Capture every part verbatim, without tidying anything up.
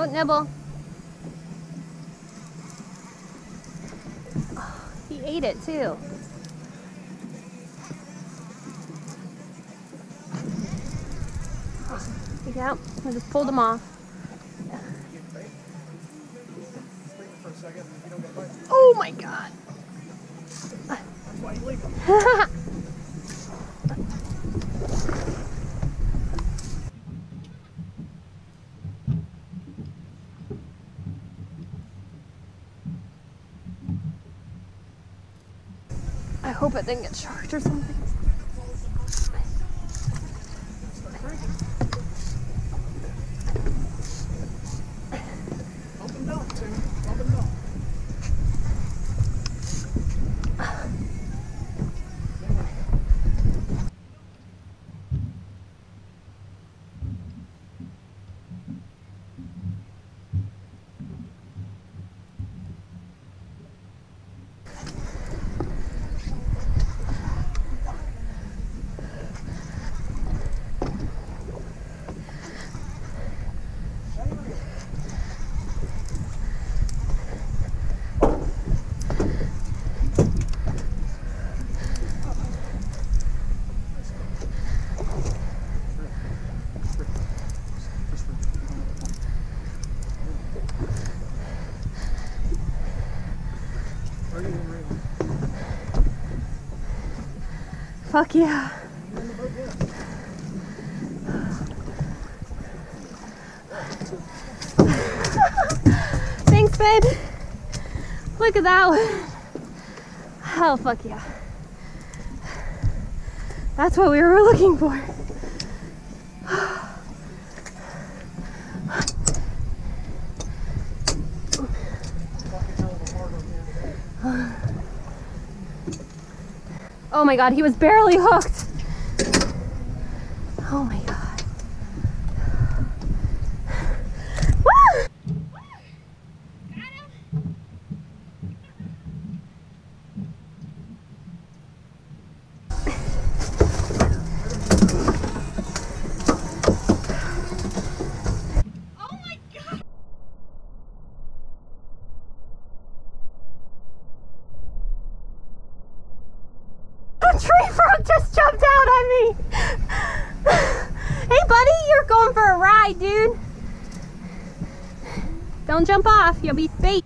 Don't nibble. Oh, he ate it too. Oh, he's out. I just pulled him off. Oh my god. That's why you leave him. I hope it didn't get sharked or something. Open door, Tim. Open door. Fuck yeah. Thanks, babe. Look at that one. Oh, fuck yeah. That's what we were looking for. Oh my god, he was barely hooked. Oh my god. Woo! Got him. Oh my god. Tree frog just jumped out on me. Hey buddy, you're going for a ride, dude. Don't jump off, you'll be bait.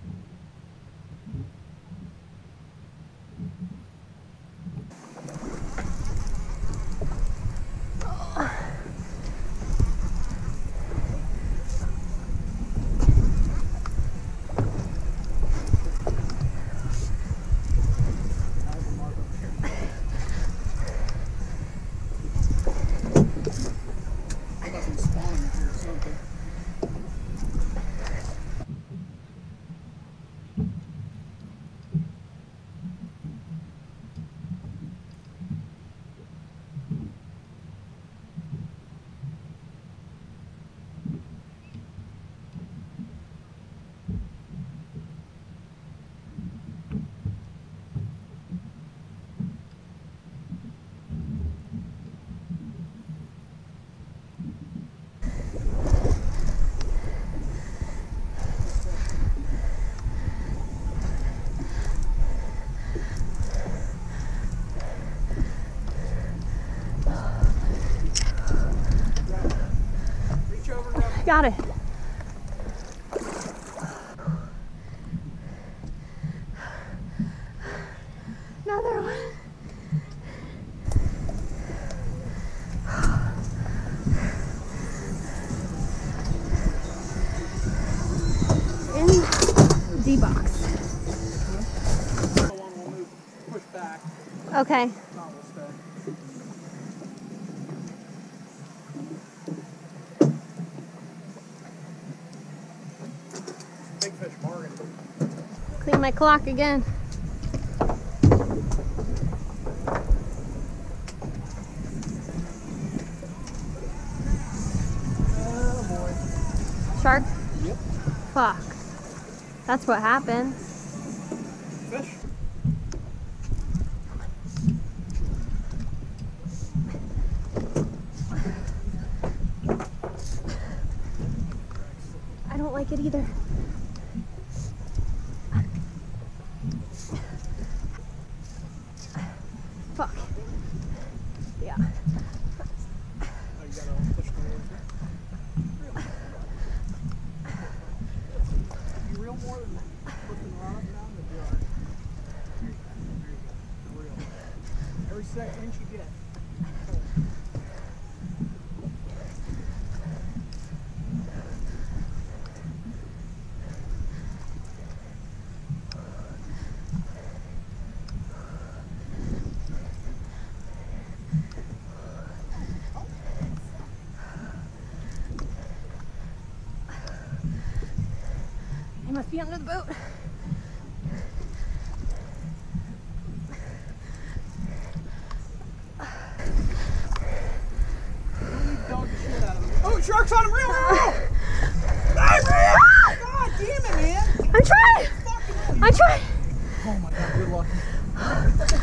Got it. Another one. In D box. Okay. Clean my clock again. Oh boy. Shark? Yep. Fuck. That's what happened. Fish. I don't like it. it either. Fuck. Yeah. That inch you get. I must be under the boat. Sharks on him, real, real, real! Nice, real! God damn it, man! I'm trying! I'm trying! Oh my god, good luck. Quick!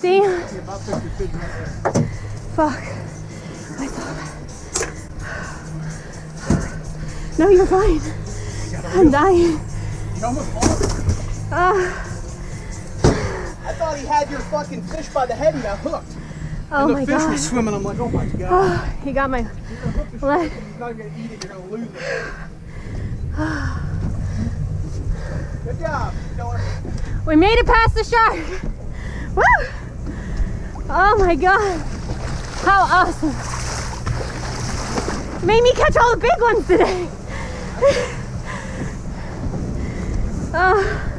Damn. Fuck. I thought. No, you're fine. I'm dying. Uh, I thought he had your fucking fish by the head and got hooked. Oh my god. And the fish was swimming. I'm like, oh my god. Oh, he got my leg. He's not gonna eat it. You're gonna lose it. Good job, Miller. We made it past the shark. Woo! Oh my god, how awesome. Made me catch all the big ones today. Oh.